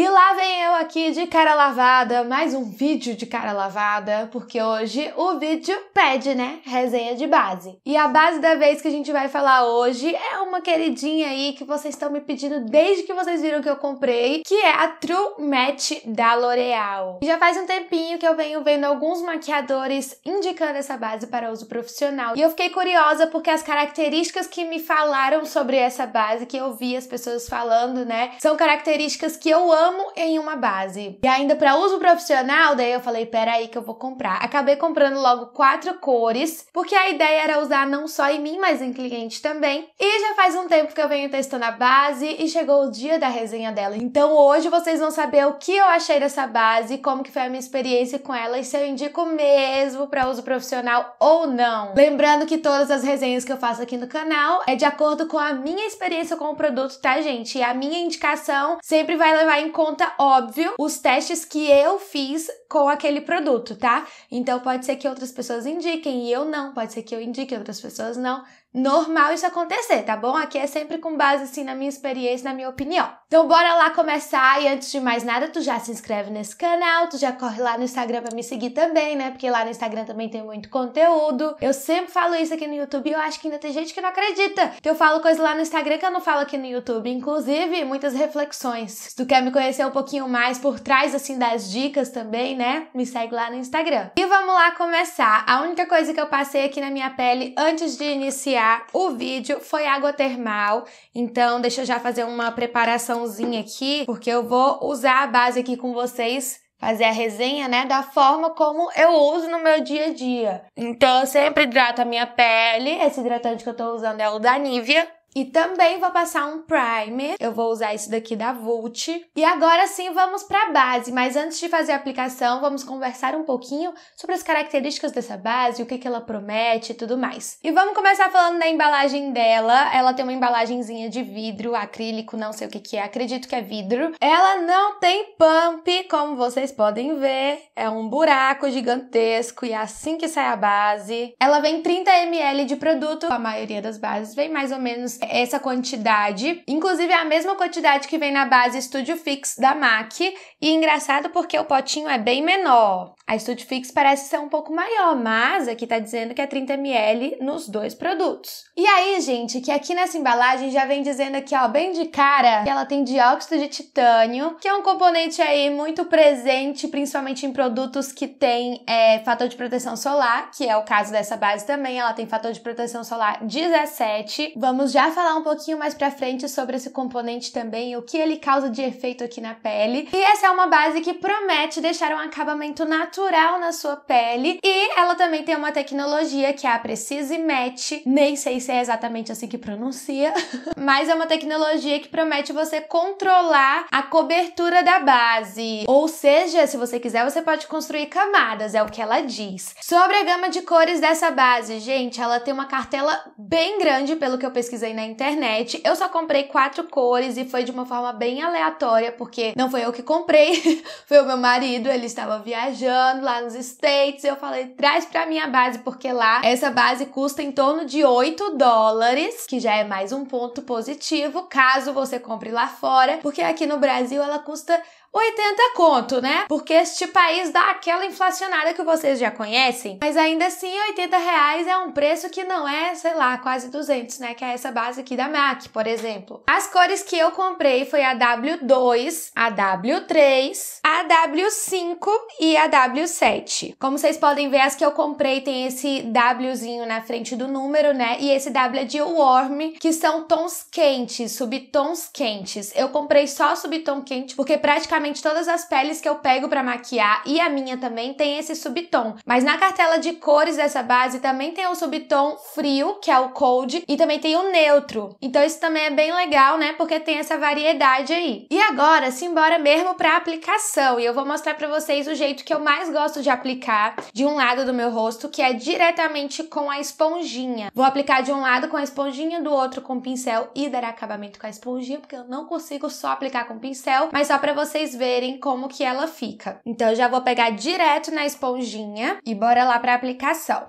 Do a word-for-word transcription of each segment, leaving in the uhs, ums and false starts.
E lá vem eu aqui de cara lavada, mais um vídeo de cara lavada, porque hoje o vídeo pede, né? Resenha de base. E a base da vez que a gente vai falar hoje é uma queridinha aí que vocês estão me pedindo desde que vocês viram que eu comprei, que é a True Match da L'Oréal. Já faz um tempinho que eu venho vendo alguns maquiadores indicando essa base para uso profissional. E eu fiquei curiosa porque as características que me falaram sobre essa base, que eu vi as pessoas falando, né? São características que eu amo. amo em uma base. E ainda para uso profissional, daí eu falei, peraí que eu vou comprar. Acabei comprando logo quatro cores, porque a ideia era usar não só em mim, mas em cliente também. E já faz um tempo que eu venho testando a base e chegou o dia da resenha dela. Então hoje vocês vão saber o que eu achei dessa base, como que foi a minha experiência com ela e se eu indico mesmo para uso profissional ou não. Lembrando que todas as resenhas que eu faço aqui no canal é de acordo com a minha experiência com o produto, tá, gente? E a minha indicação sempre vai levar em conta, óbvio, os testes que eu fiz com aquele produto, tá? Então pode ser que outras pessoas indiquem e eu não, pode ser que eu indique e outras pessoas não. Normal isso acontecer, tá bom? Aqui é sempre com base, assim, na minha experiência, na minha opinião. Então bora lá começar e antes de mais nada, tu já se inscreve nesse canal, tu já corre lá no Instagram pra me seguir também, né? Porque lá no Instagram também tem muito conteúdo. Eu sempre falo isso aqui no YouTube e eu acho que ainda tem gente que não acredita que eu falo coisa lá no Instagram que eu não falo aqui no YouTube. Inclusive, muitas reflexões. Se tu quer me conhecer um pouquinho mais por trás, assim, das dicas também, né? Me segue lá no Instagram. E vamos lá começar. A única coisa que eu passei aqui na minha pele antes de iniciar o vídeo foi água termal, então deixa eu já fazer uma preparaçãozinha aqui, porque eu vou usar a base aqui com vocês, fazer a resenha, né, da forma como eu uso no meu dia a dia. Então eu sempre hidrato a minha pele, esse hidratante que eu tô usando é o da Nivea. E também vou passar um primer, eu vou usar isso daqui da Vult. E agora sim vamos pra base, mas antes de fazer a aplicação, vamos conversar um pouquinho sobre as características dessa base, o que que ela promete e tudo mais. E vamos começar falando da embalagem dela, ela tem uma embalagenzinha de vidro, acrílico, não sei o que que é, acredito que é vidro. Ela não tem pump, como vocês podem ver, é um buraco gigantesco e é assim que sai a base. Ela vem trinta mililitros de produto, a maioria das bases vem mais ou menos essa quantidade, inclusive é a mesma quantidade que vem na base Studio Fix da MAC, e engraçado porque o potinho é bem menor. A Studio Fix parece ser um pouco maior, mas aqui tá dizendo que é trinta mililitros nos dois produtos. E aí, gente, que aqui nessa embalagem já vem dizendo aqui, ó, bem de cara, que ela tem dióxido de titânio, que é um componente aí muito presente, principalmente em produtos que tem é, fator de proteção solar, que é o caso dessa base também, ela tem fator de proteção solar dezessete. Vamos já falar um pouquinho mais pra frente sobre esse componente também, o que ele causa de efeito aqui na pele. E essa é uma base que promete deixar um acabamento natural na sua pele e ela também tem uma tecnologia que é a Precise Match, nem sei se é exatamente assim que pronuncia, mas é uma tecnologia que promete você controlar a cobertura da base, ou seja, se você quiser você pode construir camadas, é o que ela diz. Sobre a gama de cores dessa base, gente, ela tem uma cartela bem grande pelo que eu pesquisei na internet. Eu só comprei quatro cores e foi de uma forma bem aleatória, porque não foi eu que comprei, foi o meu marido, ele estava viajando lá nos States, eu falei, traz pra minha base, porque lá essa base custa em torno de oito dólares, que já é mais um ponto positivo, caso você compre lá fora, porque aqui no Brasil ela custa oitenta conto, né? Porque este país dá aquela inflacionada que vocês já conhecem, mas ainda assim oitenta reais é um preço que não é, sei lá, quase duzentos, né? Que é essa base aqui da MAC, por exemplo. As cores que eu comprei foi a W dois, a W três, a W cinco e a W sete. Como vocês podem ver, as que eu comprei tem esse Wzinho na frente do número, né? E esse W é de Warm, que são tons quentes, subtons quentes. Eu comprei só subtom quente, porque praticamente todas as peles que eu pego pra maquiar e a minha também tem esse subtom, mas na cartela de cores dessa base também tem o subtom frio, que é o cold, e também tem o neutro, então isso também é bem legal, né, porque tem essa variedade aí. E agora, simbora mesmo pra aplicação, e eu vou mostrar pra vocês o jeito que eu mais gosto de aplicar de um lado do meu rosto, que é diretamente com a esponjinha. Vou aplicar de um lado com a esponjinha, do outro com o pincel e dar acabamento com a esponjinha, porque eu não consigo só aplicar com pincel, mas só pra vocês verem como que ela fica. Então eu já vou pegar direto na esponjinha e bora lá pra aplicação.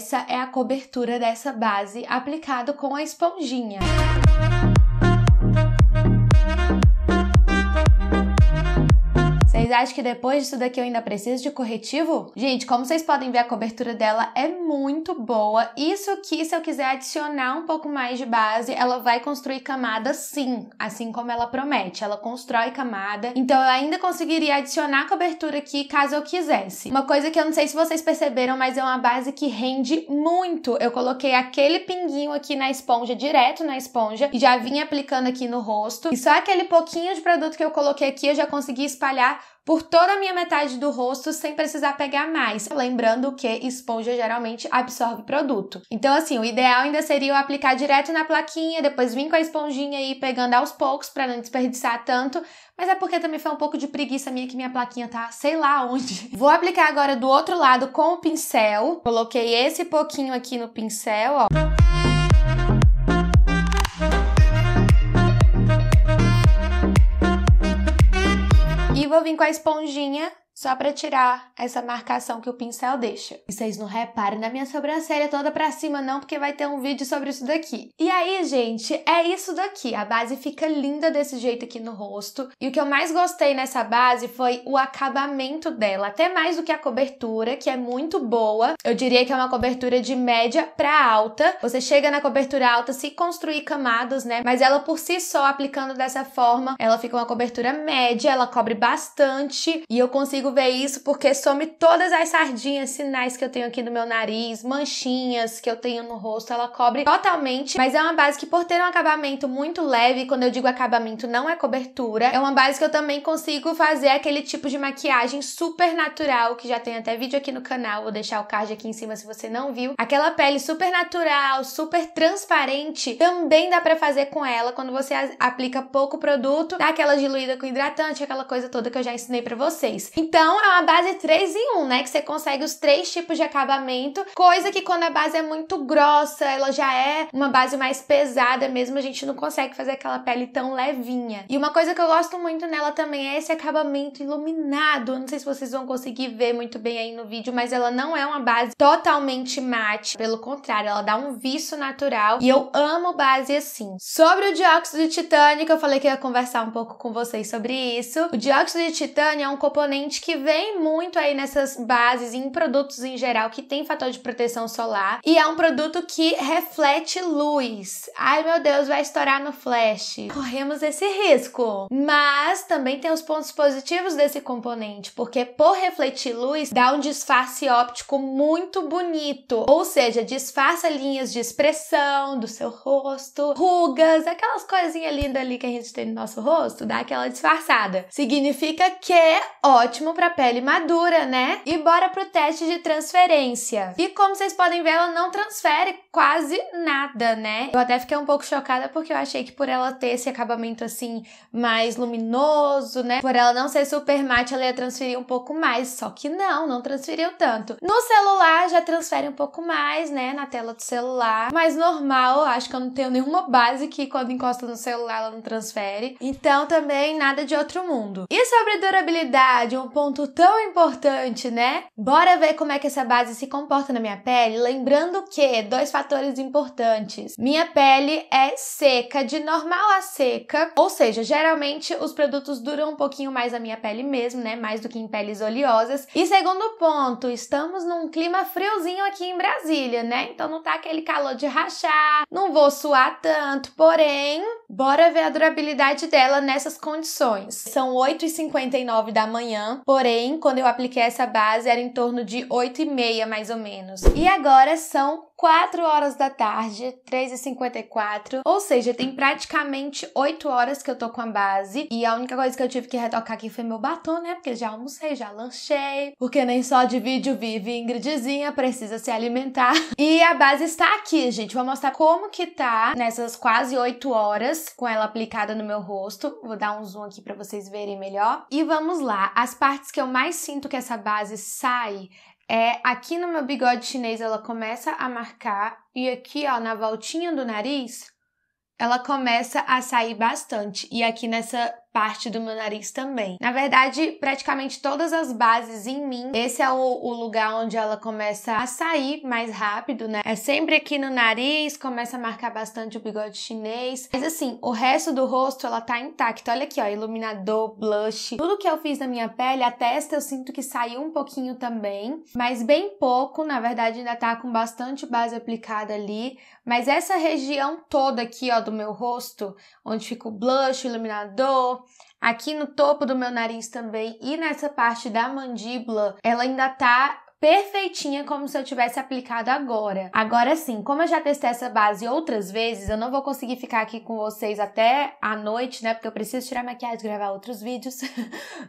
essa é a cobertura dessa base aplicado com a esponjinha. Vocês acham que depois disso daqui eu ainda preciso de corretivo? Gente, como vocês podem ver, a cobertura dela é muito boa. Isso aqui, se eu quiser adicionar um pouco mais de base, ela vai construir camada sim, assim como ela promete. Ela constrói camada, então eu ainda conseguiria adicionar cobertura aqui caso eu quisesse. Uma coisa que eu não sei se vocês perceberam, mas é uma base que rende muito. Eu coloquei aquele pinguinho aqui na esponja, direto na esponja, e já vim aplicando aqui no rosto. E só aquele pouquinho de produto que eu coloquei aqui, eu já consegui espalhar por toda a minha metade do rosto sem precisar pegar mais. Lembrando que esponja geralmente absorve produto. Então assim, o ideal ainda seria eu aplicar direto na plaquinha, depois vir com a esponjinha e ir pegando aos poucos para não desperdiçar tanto. Mas é porque também foi um pouco de preguiça minha que minha plaquinha tá sei lá onde. Vou aplicar agora do outro lado com o pincel. Coloquei esse pouquinho aqui no pincel, ó. Vou vir com a esponjinha só pra tirar essa marcação que o pincel deixa. E vocês não reparem na minha sobrancelha toda pra cima não, porque vai ter um vídeo sobre isso daqui. E aí, gente, é isso daqui. A base fica linda desse jeito aqui no rosto. E o que eu mais gostei nessa base foi o acabamento dela. Até mais do que a cobertura, que é muito boa. Eu diria que é uma cobertura de média pra alta. Você chega na cobertura alta se construir camadas, né? Mas ela por si só, aplicando dessa forma, ela fica uma cobertura média, ela cobre bastante. E eu consigo ver isso porque some todas as sardinhas, sinais que eu tenho aqui no meu nariz, manchinhas que eu tenho no rosto, ela cobre totalmente. Mas é uma base que, por ter um acabamento muito leve, quando eu digo acabamento não é cobertura, é uma base que eu também consigo fazer aquele tipo de maquiagem super natural, que já tem até vídeo aqui no canal, vou deixar o card aqui em cima se você não viu. Aquela pele super natural, super transparente, também dá pra fazer com ela, quando você aplica pouco produto, dá aquela diluída com hidratante, aquela coisa toda que eu já ensinei pra vocês. Então Então, é uma base três em um, né? Que você consegue os três tipos de acabamento. Coisa que quando a base é muito grossa, ela já é uma base mais pesada mesmo, a gente não consegue fazer aquela pele tão levinha. E uma coisa que eu gosto muito nela também é esse acabamento iluminado. Eu não sei se vocês vão conseguir ver muito bem aí no vídeo, mas ela não é uma base totalmente mate. Pelo contrário, ela dá um viço natural. E eu amo base assim. Sobre o dióxido de titânio, que eu falei que eu ia conversar um pouco com vocês sobre isso. O dióxido de titânio é um componente que que vem muito aí nessas bases e em produtos em geral que tem fator de proteção solar, e é um produto que reflete luz. Ai meu Deus, vai estourar no flash. Corremos esse risco. Mas também tem os pontos positivos desse componente, porque por refletir luz, dá um disfarce óptico muito bonito. Ou seja, disfarça linhas de expressão do seu rosto, rugas, aquelas coisinhas lindas ali que a gente tem no nosso rosto, dá aquela disfarçada. Significa que é ótimo pra pele madura, né? E bora pro teste de transferência. E como vocês podem ver, ela não transfere quase nada, né? Eu até fiquei um pouco chocada porque eu achei que por ela ter esse acabamento assim mais luminoso, né? Por ela não ser super mate, ela ia transferir um pouco mais. Só que não, não transferiu tanto. No celular já transfere um pouco mais, né? Na tela do celular. Mas normal, acho que eu não tenho nenhuma base que quando encosta no celular ela não transfere. Então também nada de outro mundo. E sobre durabilidade, um ponto tão importante, né? Bora ver como é que essa base se comporta na minha pele, lembrando que dois fatores importantes. Minha pele é seca, de normal a seca, ou seja, geralmente os produtos duram um pouquinho mais na minha pele mesmo, né? Mais do que em peles oleosas. E segundo ponto, estamos num clima friozinho aqui em Brasília, né? Então não tá aquele calor de rachar, não vou suar tanto, porém, bora ver a durabilidade dela nessas condições. São oito e cinquenta e nove da manhã, por Porém, quando eu apliquei essa base, era em torno de oito e meia, mais ou menos. E agora são quatro horas da tarde, três e cinquenta e quatro. Ou seja, tem praticamente oito horas que eu tô com a base. E a única coisa que eu tive que retocar aqui foi meu batom, né? Porque já almocei, já lanchei. Porque nem só de vídeo vive Ingridzinha, precisa se alimentar. E a base está aqui, gente. Vou mostrar como que tá nessas quase oito horas com ela aplicada no meu rosto. Vou dar um zoom aqui pra vocês verem melhor. E vamos lá. As partes que eu mais sinto que essa base sai é aqui no meu bigode chinês, ela começa a marcar, e aqui, ó, na voltinha do nariz, ela começa a sair bastante. E aqui nessa parte do meu nariz também. Na verdade, praticamente todas as bases em mim, esse é o, o lugar onde ela começa a sair mais rápido, né? É sempre aqui no nariz, começa a marcar bastante o bigode chinês. Mas assim, o resto do rosto, ela tá intacta. Olha aqui, ó, iluminador, blush, tudo que eu fiz na minha pele, a testa eu sinto que saiu um pouquinho também, mas bem pouco, na verdade ainda tá com bastante base aplicada ali, mas essa região toda aqui, ó, do meu rosto, onde fica o blush, iluminador, aqui no topo do meu nariz também e nessa parte da mandíbula, ela ainda tá perfeitinha, como se eu tivesse aplicado agora. Agora sim, como eu já testei essa base outras vezes, eu não vou conseguir ficar aqui com vocês até a noite, né? Porque eu preciso tirar maquiagem e gravar outros vídeos.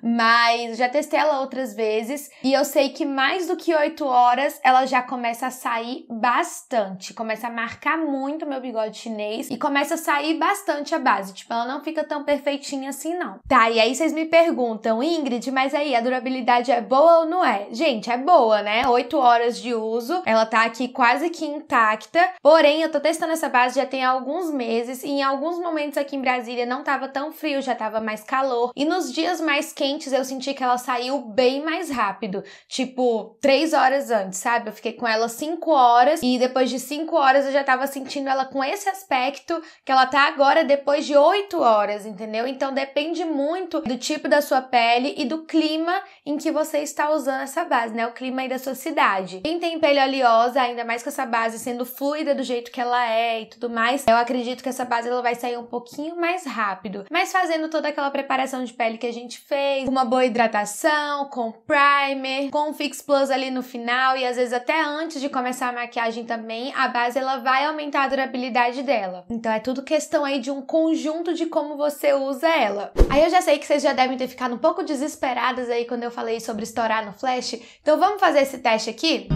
Mas já testei ela outras vezes e eu sei que mais do que oito horas ela já começa a sair bastante. Começa a marcar muito meu bigode chinês e começa a sair bastante a base. Tipo, ela não fica tão perfeitinha assim, não. Tá, e aí vocês me perguntam, Ingrid, mas aí a durabilidade é boa ou não é? Gente, é boa, né? oito horas de uso, ela tá aqui quase que intacta, porém eu tô testando essa base já tem alguns meses e em alguns momentos aqui em Brasília não tava tão frio, já tava mais calor, e nos dias mais quentes eu senti que ela saiu bem mais rápido, tipo três horas antes, sabe? Eu fiquei com ela cinco horas e depois de cinco horas eu já tava sentindo ela com esse aspecto que ela tá agora depois de oito horas, entendeu? Então depende muito do tipo da sua pele e do clima em que você está usando essa base, né? O clima da sua cidade. Quem tem pele oleosa, ainda mais com essa base sendo fluida do jeito que ela é e tudo mais, eu acredito que essa base ela vai sair um pouquinho mais rápido. Mas fazendo toda aquela preparação de pele que a gente fez, com uma boa hidratação, com primer, com Fix Plus ali no final e às vezes até antes de começar a maquiagem também, a base ela vai aumentar a durabilidade dela. Então é tudo questão aí de um conjunto de como você usa ela. Aí eu já sei que vocês já devem ter ficado um pouco desesperadas aí quando eu falei sobre estourar no flash, então vamos fazer esse teste aqui?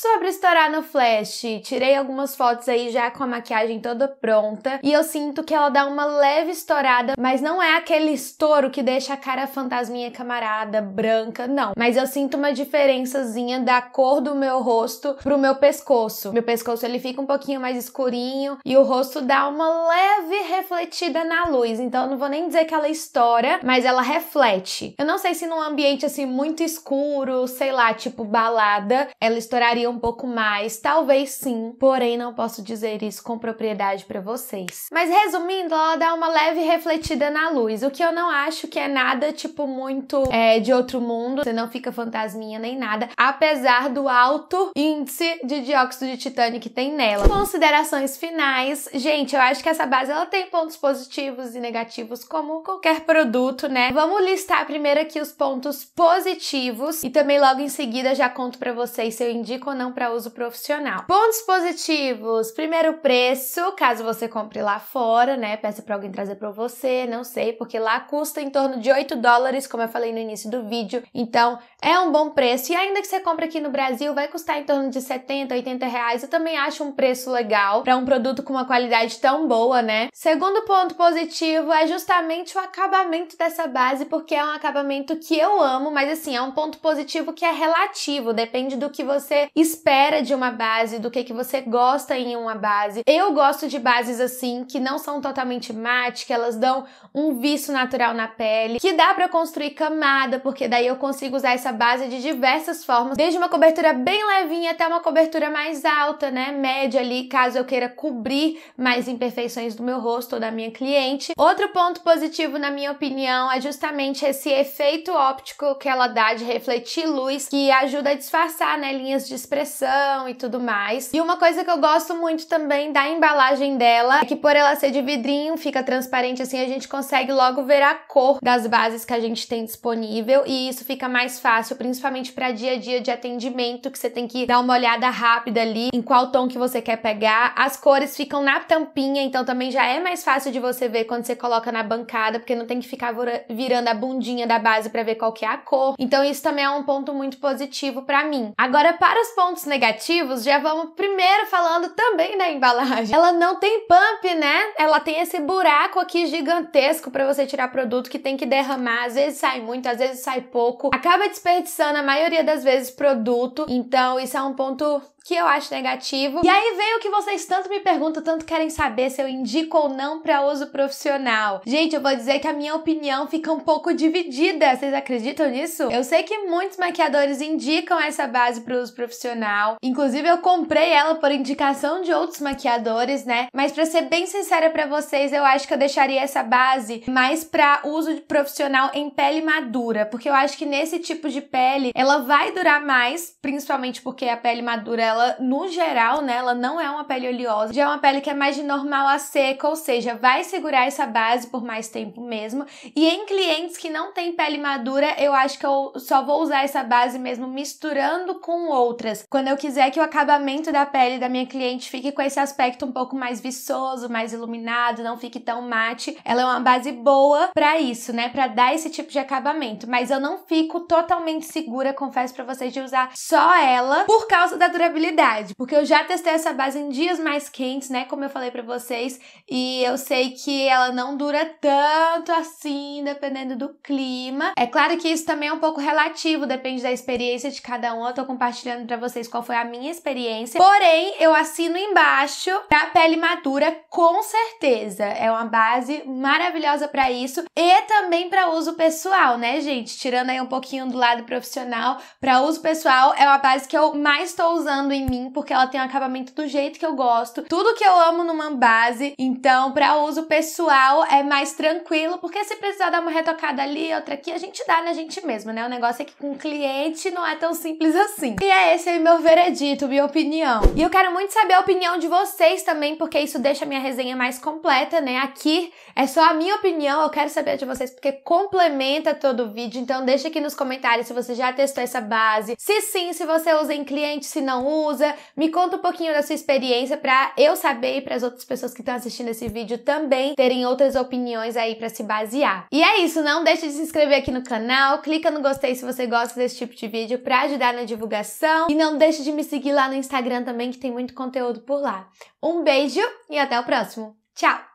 Sobre estourar no flash, tirei algumas fotos aí já com a maquiagem toda pronta e eu sinto que ela dá uma leve estourada, mas não é aquele estouro que deixa a cara fantasminha camarada, branca, não. Mas eu sinto uma diferençazinha da cor do meu rosto pro meu pescoço. Meu pescoço ele fica um pouquinho mais escurinho e o rosto dá uma leve refletida na luz, então eu não vou nem dizer que ela estoura, mas ela reflete. Eu não sei se num ambiente assim muito escuro, sei lá, tipo balada, ela estouraria um pouco mais, talvez sim, porém não posso dizer isso com propriedade pra vocês. Mas resumindo, ela dá uma leve refletida na luz, o que eu não acho que é nada tipo muito é, de outro mundo, você não fica fantasminha nem nada, apesar do alto índice de dióxido de titânio que tem nela. Considerações finais, gente, eu acho que essa base ela tem pontos positivos e negativos como qualquer produto, né? Vamos listar primeiro aqui os pontos positivos e também logo em seguida já conto pra vocês se eu indico ou não para uso profissional. Pontos positivos, primeiro preço, caso você compre lá fora, né, peça para alguém trazer para você, não sei, porque lá custa em torno de oito dólares, como eu falei no início do vídeo, então é um bom preço, e ainda que você compre aqui no Brasil, vai custar em torno de setenta, oitenta reais, eu também acho um preço legal para um produto com uma qualidade tão boa, né. Segundo ponto positivo é justamente o acabamento dessa base, porque é um acabamento que eu amo, mas assim, é um ponto positivo que é relativo, depende do que você espera de uma base, do que que você gosta em uma base. Eu gosto de bases assim, que não são totalmente mate, que elas dão um viço natural na pele, que dá pra construir camada, porque daí eu consigo usar essa base de diversas formas, desde uma cobertura bem levinha até uma cobertura mais alta, né, média ali, caso eu queira cobrir mais imperfeições do meu rosto ou da minha cliente. Outro ponto positivo, na minha opinião, é justamente esse efeito óptico que ela dá de refletir luz, que ajuda a disfarçar, né, linhas de expressão e tudo mais. E uma coisa que eu gosto muito também da embalagem dela é que por ela ser de vidrinho, fica transparente assim, a gente consegue logo ver a cor das bases que a gente tem disponível e isso fica mais fácil, principalmente para dia a dia de atendimento, que você tem que dar uma olhada rápida ali em qual tom que você quer pegar. As cores ficam na tampinha, então também já é mais fácil de você ver quando você coloca na bancada, porque não tem que ficar virando a bundinha da base para ver qual que é a cor. Então isso também é um ponto muito positivo para mim. Agora, para os pontos negativos, já vamos primeiro falando também da embalagem. Ela não tem pump, né? Ela tem esse buraco aqui gigantesco pra você tirar produto que tem que derramar. Às vezes sai muito, às vezes sai pouco. Acaba desperdiçando a maioria das vezes produto. Então isso é um ponto que eu acho negativo. E aí vem o que vocês tanto me perguntam, tanto querem saber se eu indico ou não pra uso profissional. Gente, eu vou dizer que a minha opinião fica um pouco dividida, vocês acreditam nisso? Eu sei que muitos maquiadores indicam essa base pro uso profissional, inclusive eu comprei ela por indicação de outros maquiadores, né? Mas pra ser bem sincera pra vocês, eu acho que eu deixaria essa base mais pra uso profissional em pele madura, porque eu acho que nesse tipo de pele, ela vai durar mais, principalmente porque a pele madura, ela, no geral, né, ela não é uma pele oleosa, já é uma pele que é mais de normal a seca, ou seja, vai segurar essa base por mais tempo mesmo. E em clientes que não tem pele madura, eu acho que eu só vou usar essa base mesmo misturando com outras, quando eu quiser que o acabamento da pele da minha cliente fique com esse aspecto um pouco mais viçoso, mais iluminado, não fique tão mate. Ela é uma base boa pra isso, né, pra dar esse tipo de acabamento, mas eu não fico totalmente segura, confesso pra vocês, de usar só ela por causa da durabilidade, porque eu já testei essa base em dias mais quentes, né, como eu falei pra vocês, e eu sei que ela não dura tanto assim, dependendo do clima. É claro que isso também é um pouco relativo, depende da experiência de cada um, eu tô compartilhando pra vocês qual foi a minha experiência, porém, eu assino embaixo pra pele madura, com certeza, é uma base maravilhosa pra isso, e também pra uso pessoal, né, gente, tirando aí um pouquinho do lado profissional, pra uso pessoal, é uma base que eu mais tô usando em mim, porque ela tem um acabamento do jeito que eu gosto, tudo que eu amo numa base, então pra uso pessoal é mais tranquilo, porque se precisar dar uma retocada ali, outra aqui, a gente dá na gente mesma, né, o negócio é que com cliente não é tão simples assim. E é esse aí meu veredito, minha opinião. E eu quero muito saber a opinião de vocês também, porque isso deixa a minha resenha mais completa, né, aqui é só a minha opinião, eu quero saber a de vocês, porque complementa todo o vídeo, então deixa aqui nos comentários se você já testou essa base, se sim, se você usa em cliente, se não usa, me conta um pouquinho da sua experiência pra eu saber e pras outras pessoas que estão assistindo esse vídeo também terem outras opiniões aí pra se basear. E é isso, não deixa de se inscrever aqui no canal, clica no gostei se você gosta desse tipo de vídeo pra ajudar na divulgação e não deixa de me seguir lá no Instagram também, que tem muito conteúdo por lá. Um beijo e até o próximo. Tchau!